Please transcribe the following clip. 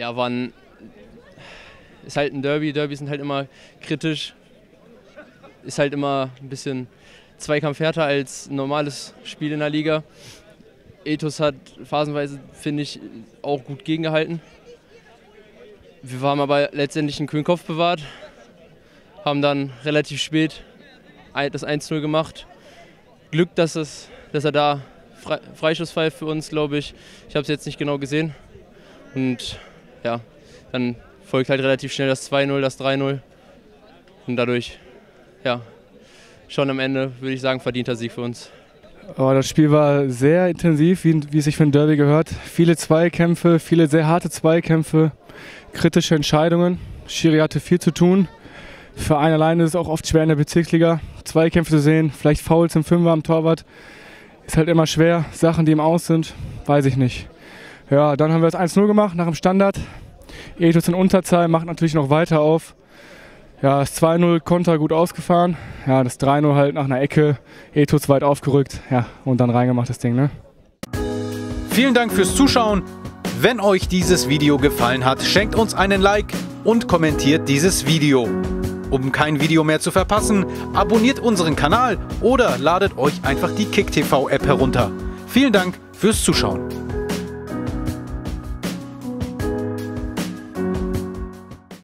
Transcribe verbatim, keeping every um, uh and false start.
Ja, wann ist halt ein Derby. Derbys sind halt immer kritisch. Ist halt immer ein bisschen Zweikampf härter als ein normales Spiel in der Liga. ETuS hat phasenweise, finde ich, auch gut gegengehalten. Wir haben aber letztendlich einen kühlen Kopf bewahrt, haben dann relativ spät das eins zu null gemacht. Glück, dass, es, dass er da Fre Freischuss pfeift für uns, glaube ich. Ich habe es jetzt nicht genau gesehen. Und ja, dann folgt halt relativ schnell das zwei null, das drei null. Und dadurch, ja, schon am Ende, würde ich sagen, verdienter Sieg für uns. Oh, das Spiel war sehr intensiv, wie, wie es sich für ein Derby gehört. Viele Zweikämpfe, viele sehr harte Zweikämpfe, kritische Entscheidungen. Schiri hatte viel zu tun. Für einen alleine ist es auch oft schwer in der Bezirksliga, Zweikämpfe zu sehen. Vielleicht Fouls im Fünfer am Torwart. Ist halt immer schwer. Sachen, die im Aus sind, weiß ich nicht. Ja, dann haben wir das eins null gemacht nach dem Standard. ETuS in Unterzahl macht natürlich noch weiter auf. Ja, das zwei null Konter gut ausgefahren. Ja, das drei null halt nach einer Ecke. ETuS weit aufgerückt. Ja, und dann reingemacht das Ding, ne? Vielen Dank fürs Zuschauen. Wenn euch dieses Video gefallen hat, schenkt uns einen Like und kommentiert dieses Video. Um kein Video mehr zu verpassen, abonniert unseren Kanal oder ladet euch einfach die KickTV App herunter. Vielen Dank fürs Zuschauen.